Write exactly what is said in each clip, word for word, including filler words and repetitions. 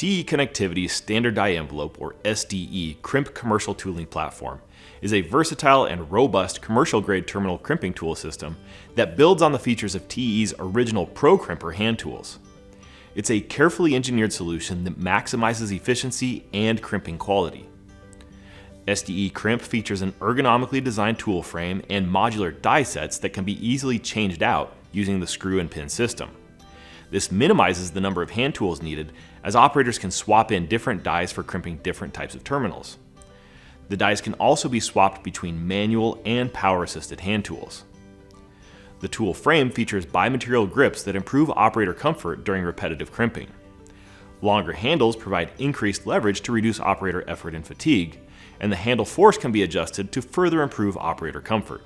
T E Connectivity's Standard Die Envelope, or S D E, Crimp commercial tooling platform is a versatile and robust commercial-grade terminal crimping tool system that builds on the features of T E's original Pro Crimper hand tools. It's a carefully engineered solution that maximizes efficiency and crimping quality. S D E Crimp features an ergonomically designed tool frame and modular die sets that can be easily changed out using the screw and pin system. This minimizes the number of hand tools needed, as operators can swap in different dies for crimping different types of terminals. The dies can also be swapped between manual and power-assisted hand tools. The tool frame features bimaterial grips that improve operator comfort during repetitive crimping. Longer handles provide increased leverage to reduce operator effort and fatigue, and the handle force can be adjusted to further improve operator comfort.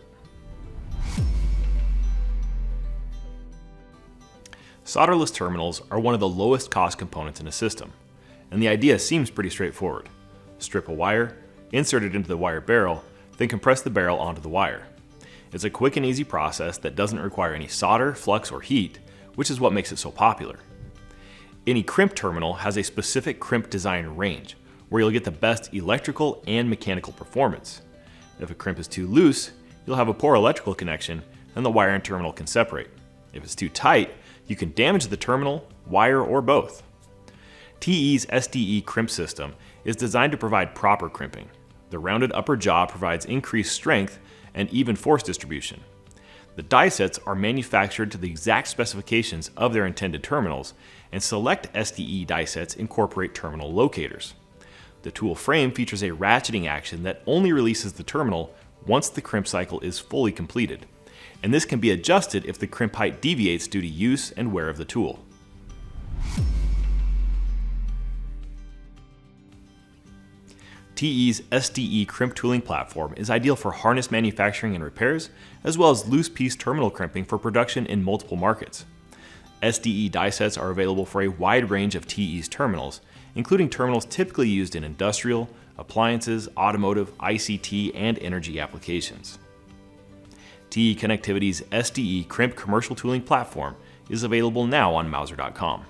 Solderless terminals are one of the lowest cost components in a system, and the idea seems pretty straightforward. Strip a wire, insert it into the wire barrel, then compress the barrel onto the wire. It's a quick and easy process that doesn't require any solder, flux, or heat, which is what makes it so popular. Any crimp terminal has a specific crimp design range, where you'll get the best electrical and mechanical performance. If a crimp is too loose, you'll have a poor electrical connection, and the wire and terminal can separate. If it's too tight, you can damage the terminal, wire, or both. T E's S D E Crimp system is designed to provide proper crimping. The rounded upper jaw provides increased strength and even force distribution. The die sets are manufactured to the exact specifications of their intended terminals, and select S D E die sets incorporate terminal locators. The tool frame features a ratcheting action that only releases the terminal once the crimp cycle is fully completed, and this can be adjusted if the crimp height deviates due to use and wear of the tool. T E's S D E Crimp tooling platform is ideal for harness manufacturing and repairs, as well as loose piece terminal crimping for production in multiple markets. S D E die sets are available for a wide range of T E's terminals, including terminals typically used in industrial, appliances, automotive, I C T, and energy applications. T E Connectivity's S D E Crimp commercial tooling platform is available now on Mouser dot com.